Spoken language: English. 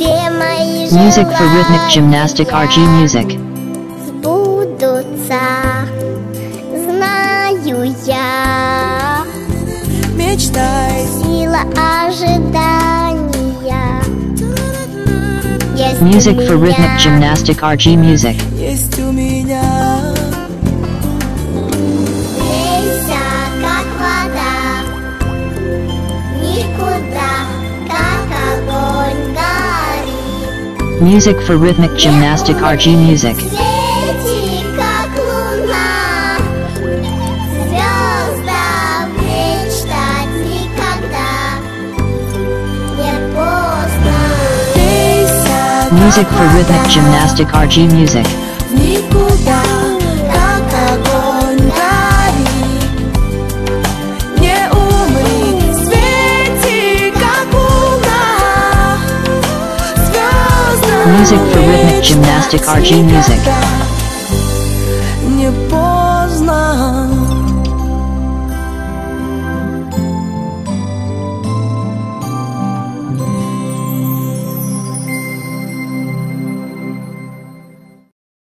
Music for rhythmic gymnastic RGmusic. Music for rhythmic gymnastic RGmusic. Music for rhythmic gymnastic RGmusic. Music for rhythmic gymnastic RGmusic. Music for rhythmic gymnastic RGmusic.